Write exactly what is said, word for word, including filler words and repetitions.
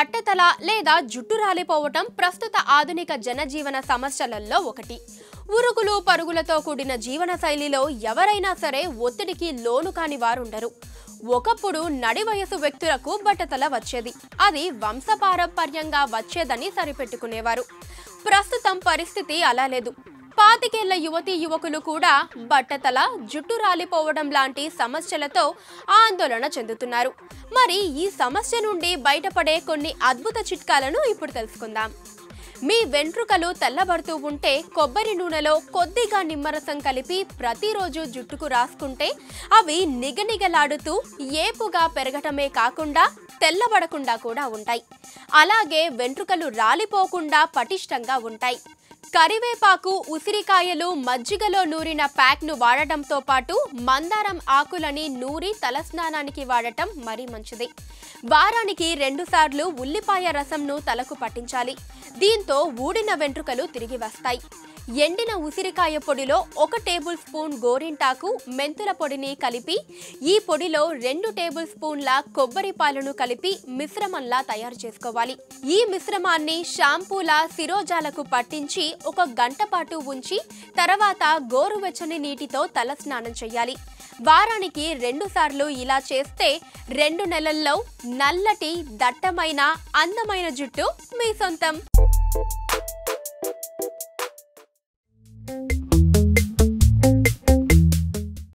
బట్టతల లేదా జుట్టు రాలిపోవడం ప్రస్తుత ఆధునిక జనజీవన సమస్యలలో ఒకటి. ఉరుగులు పరుగులతో కూడిన జీవనశైలిలో ఎవరైనా సరే ఒత్తిడికి లోను కాని వారు ఉండరు. ఒకప్పుడు నడి వయసు వ్యక్తులకు బట్టతల వచ్చేది, అది వంశపారంపర్యంగా వచ్చేదని సరిపెట్టుకునేవారు. ప్రస్తుతం పరిస్థితి అలా లేదు. పాతికేళ్ల యువతి యువకులు కూడా బట్టతల, జుట్టు రాలిపోవడం లాంటి సమస్యలతో ఆందోళన చెందుతున్నారు. మరి ఈ సమస్య నుండి బయటపడే కొన్ని అద్భుత చిట్కాలను ఇప్పుడు తెలుసుకుందాం. మీ వెంట్రుకలు తెల్లబడుతూ ఉంటే కొబ్బరి నూనెలో కొద్దిగా నిమ్మరసం కలిపి ప్రతిరోజు జుట్టుకు రాసుకుంటే అవి నిగనిగలాడుతూ ఏపుగా పెరగటమే కాకుండా తెల్లబడకుండా కూడా ఉంటాయి. అలాగే వెంట్రుకలు రాలిపోకుండా పటిష్టంగా ఉంటాయి. కరివేపాకు, ఉసిరికాయలు మజ్జిగలో నూరిన ప్యాక్ను వాడటంతో పాటు మందారం ఆకులని నూరి తలస్నానానికి వాడటం మరీ మంచిది. వారానికి రెండుసార్లు ఉల్లిపాయ రసంను తలకు పట్టించాలి. దీంతో ఊడిన వెంట్రుకలు తిరిగి వస్తాయి. ఎండిన ఉసిరికాయ పొడిలో ఒక టేబుల్ స్పూన్ గోరింటాకు, మెంతుల పొడిని కలిపి ఈ పొడిలో రెండు టేబుల్ స్పూన్ల కొబ్బరి పాలను కలిపి మిశ్రమంలా తయారు చేసుకోవాలి. ఈ మిశ్రమాన్ని షాంపూల శిరోజాలకు పట్టించి ఒక గంట పాటు ఉంచి తర్వాత గోరువెచ్చని నీటితో తల స్నానం చేయాలి. వారానికి రెండు సార్లు ఇలా చేస్తే రెండు నెలల్లో నల్లటి, దట్టమైన, అందమైన జుట్టు మీ సొంతం. Thank you.